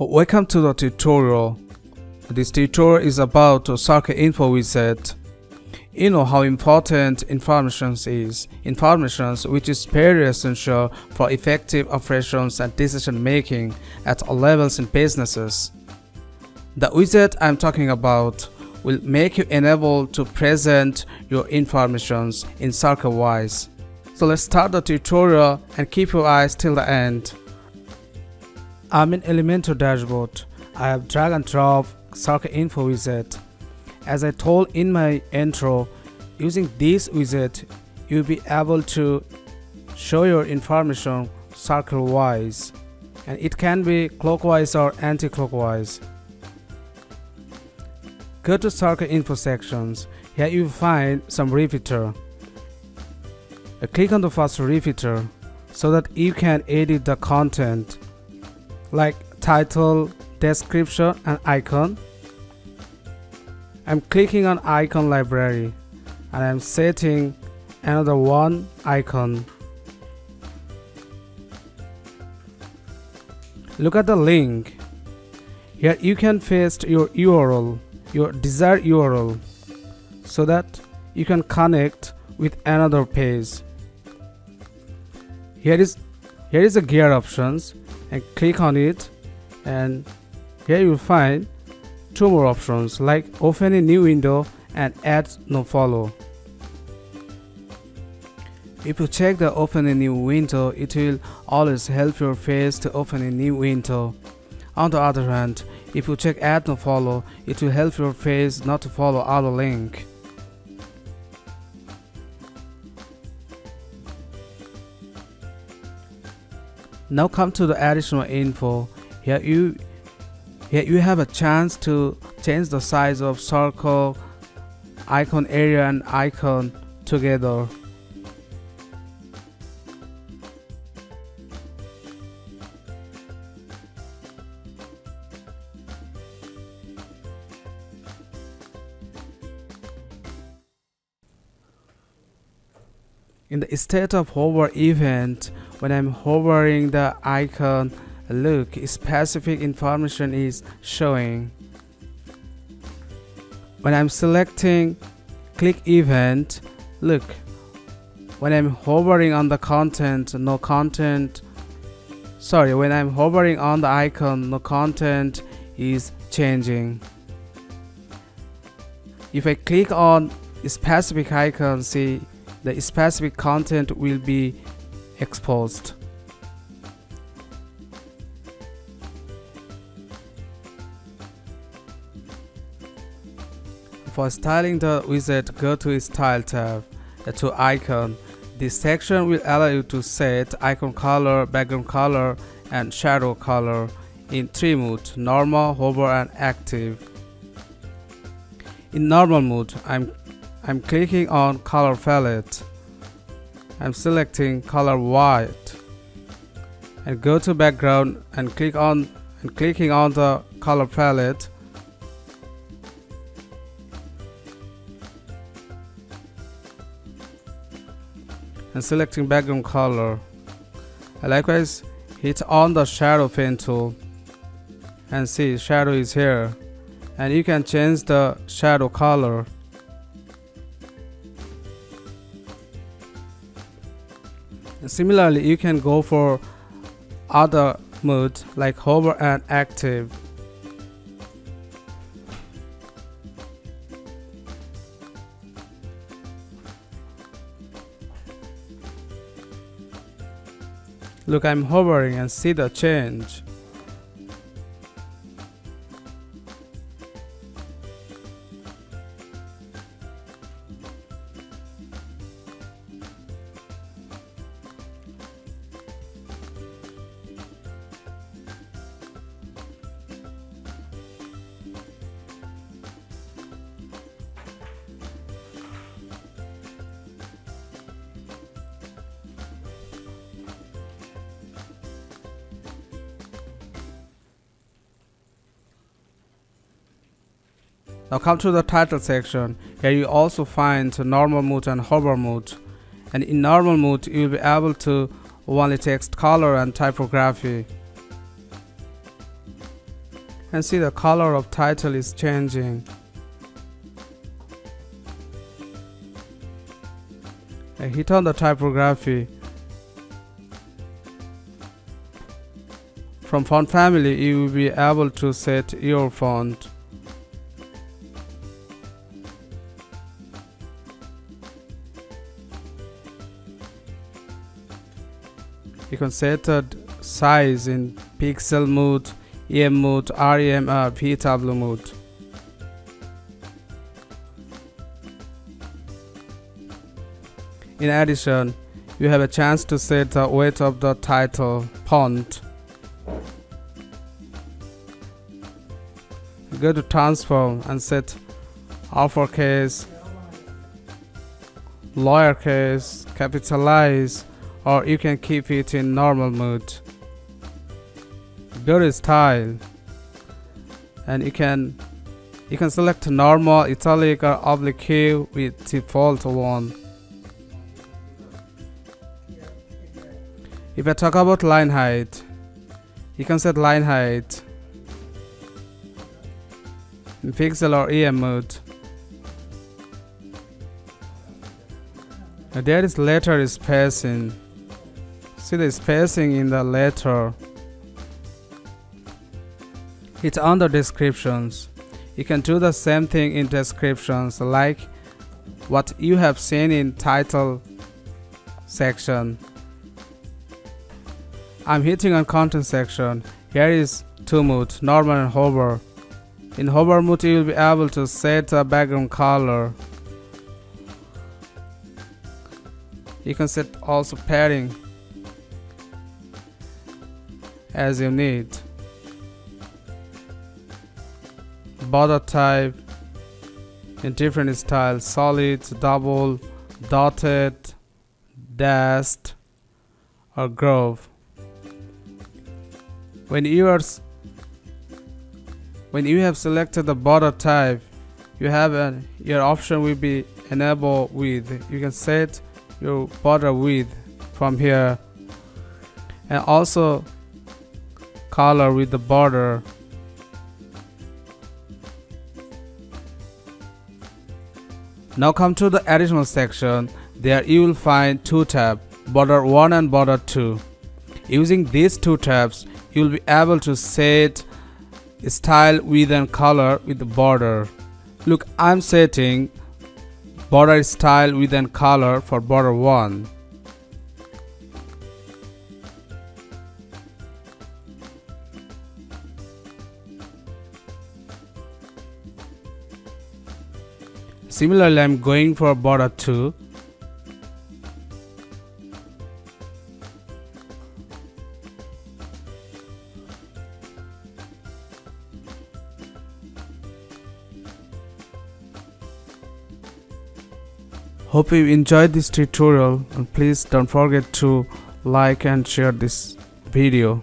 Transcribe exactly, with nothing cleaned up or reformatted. Welcome to the tutorial. This tutorial is about Circle Info Widget. You know how important information is. Information which is very essential for effective operations and decision making at all levels in businesses. The widget I'm talking about will make you enable to present your information in circle-wise. So let's start the tutorial and keep your eyes till the end. I'm in Elementor dashboard. I have drag and drop Circle Info widget. As I told in my intro, using this widget, you'll be able to show your information circle-wise, and it can be clockwise or anti-clockwise. Go to Circle Info sections. Here you find some repeater. I click on the first repeater so that you can edit the content, like title, description, and icon. I'm clicking on icon library and I'm setting another one icon. Look at the link. Here you can paste your U R L, your desired U R L, so that you can connect with another page. Here is, here is a gear options, and click on it, and here you'll find two more options like open a new window and add no follow. If you check the open a new window, it will always help your page to open a new window. On the other hand, if you check add no follow, it will help your page not to follow other link. Now come to the additional info. Here you here you have a chance to change the size of circle, icon area, and icon together. In the state of hover event, when I'm hovering the icon, look, specific information is showing. When I'm selecting click event, look, when I'm hovering on the content, no content, sorry, when I'm hovering on the icon, no content is changing. If I click on a specific icon, see, the specific content will be exposed. For styling the widget, go to Style tab, to Icon. This section will allow you to set icon color, background color, and shadow color in three modes: normal, hover, and active. In normal mode, I'm I'm clicking on color palette. I'm selecting color white and go to background and click on and clicking on the color palette. And selecting background color. And likewise, hit on the shadow pen tool and see shadow is here, and you can change the shadow color. Similarly, you can go for other modes like hover and active. Look, I'm hovering and see the change. Now come to the title section. Here you also find normal mode and hover mode. And in normal mode, you'll be able to only text color and typography. and see the color of title is changing. I hit on the typography. From font family, you will be able to set your font. You can set the size in pixel mode, E M mode, R E M, or P W mode. In addition, you have a chance to set the weight of the title font. Go to transform and set uppercase, lowercase, capitalize, or you can keep it in normal mode. Go to style and you can you can select normal, italic, or oblique Q with default one. If I talk about line height, you can set line height in pixel or E M mode. And there is letter spacing. See the spacing in the letter. It's under descriptions. You can do the same thing in descriptions, like what you have seen in title section. I'm hitting on content section. Here is two modes, normal and hover. In hover mode, you will be able to set the background color. You can set also padding as you need. Border type in different styles, solid, double, dotted, dashed, or groove. When you are When you have selected the border type, you have an, your option will be enable width. You can set your border width from here, and also color with the border. Now come to the additional section. There you will find two tabs, border one and border two. Using these two tabs, you will be able to set style, width, and color with the border. Look, I'm setting border style, width, and color for border one. Similarly, I'm going for border two. Hope you enjoyed this tutorial, and please don't forget to like and share this video.